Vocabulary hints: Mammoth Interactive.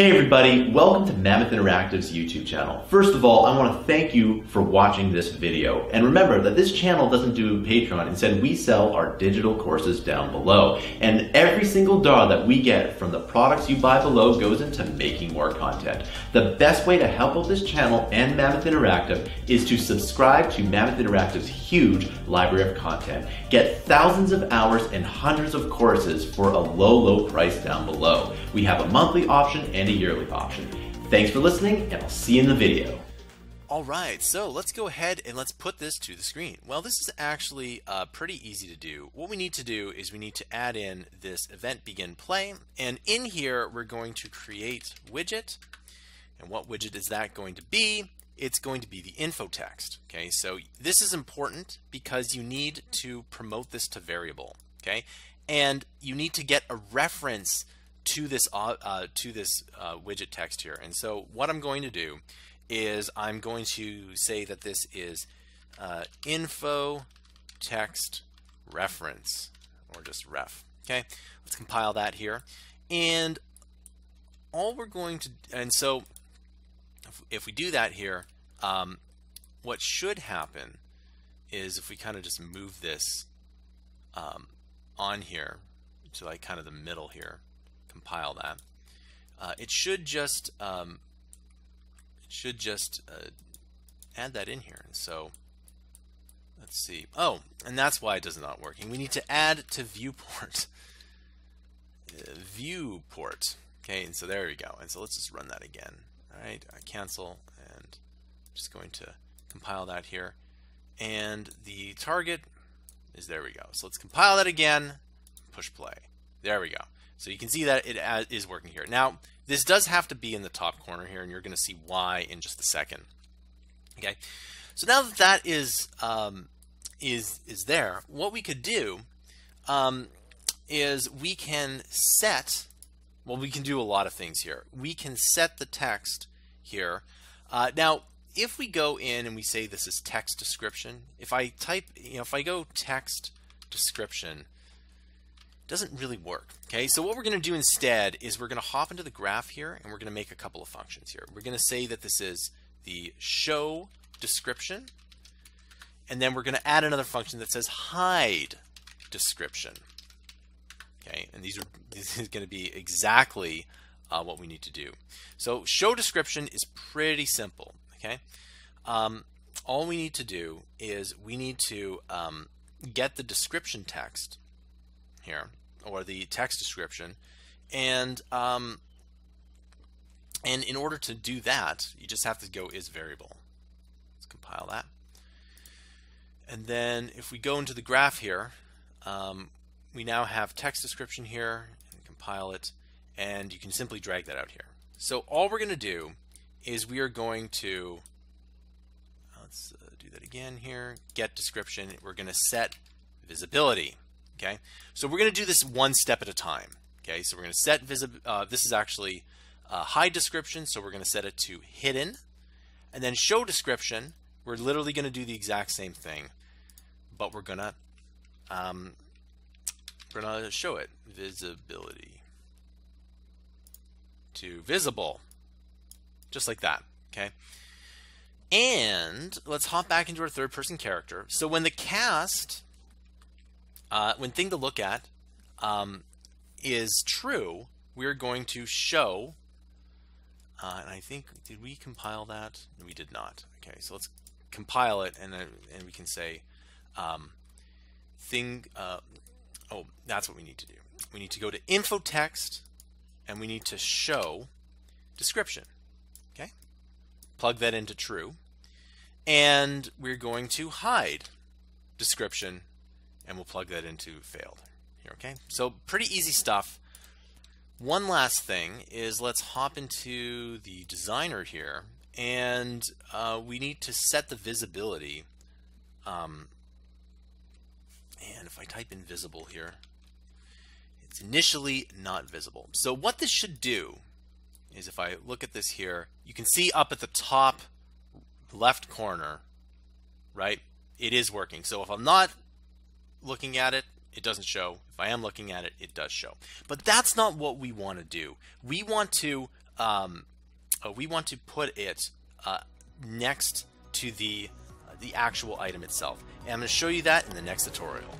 Hey everybody, welcome to Mammoth Interactive's YouTube channel. First of all, I want to thank you for watching this video. And remember that this channel doesn't do Patreon. Instead, we sell our digital courses down below. And every single dollar that we get from the products you buy below goes into making more content. The best way to help out this channel and Mammoth Interactive is to subscribe to Mammoth Interactive's huge library of content. Get thousands of hours and hundreds of courses for a low, low price down below. We have a monthly option and a yearly option. Thanks for listening, and I'll see you in the video. All right, so let's go ahead and let's put this to the screen. Well, this is actually pretty easy to do. What we need to do is we need to add in this event begin play, and in here we're going to create widget. And what widget is that going to be? It's going to be the info text. Okay, so this is important because you need to promote this to variable. Okay, and you need to get a reference to this widget text here. And so what I'm going to do is I'm going to say that this is info text reference, or just ref. Okay, let's compile that here. And all we're going to, and so if we do that here, what should happen is if we kind of just move this on here to like kind of the middle here, compile that. It should just add that in here. So let's see. Oh, and that's why it is not working. We need to add to viewport. Viewport. Okay, and so there we go. And so let's just run that again. All right, I cancel, and I'm just going to compile that here. And the target is, there we go. So let's compile that again. Push play. There we go. So you can see that it is working here. Now, this does have to be in the top corner here, and you're going to see why in just a second. Okay. So now that that is there, what we could do is we can set. Well, we can do a lot of things here. We can set the text here. Now, if we go in and we say this is text description, if I type, you know, if I go text description, doesn't really work. Okay, so what we're going to do instead is we're going to hop into the graph here, and we're going to make a couple of functions here. We're going to say that this is the show description, and then we're going to add another function that says hide description. Okay, and this is going to be exactly what we need to do. So show description is pretty simple. Okay, all we need to do is we need to get the description text here, or the text description, and in order to do that, you just have to go is variable. Let's compile that, and then if we go into the graph here, we now have text description here, and compile it, and you can simply drag that out here. So all we're going to do is we are going to, let's do that again here, get description. We're going to set visibility. Okay, so we're going to do this one step at a time. Okay, so we're going to set this is actually hide description, so we're going to set it to hidden, and then show description. We're literally going to do the exact same thing, but we're gonna show it visibility to visible, just like that. Okay, and let's hop back into our third-person character. So when the cast one thing to look at is true, we're going to show, and I think, did we compile that? No, we did not. Okay, so let's compile it, and we can say oh, that's what we need to do. We need to go to info text, and we need to show description. Okay, plug that into true, and we're going to hide description, and we'll plug that into failed here. Okay, so pretty easy stuff. One last thing is, let's hop into the designer here, and we need to set the visibility. And if I type in visible here, it's initially not visible. So what this should do is, if I look at this here, you can see up at the top left corner, right? It is working. So if I'm not looking at it, it doesn't show. If I am looking at it, it does show. But that's not what we want to do. We want to we want to put it next to the actual item itself. And I'm going to show you that in the next tutorial.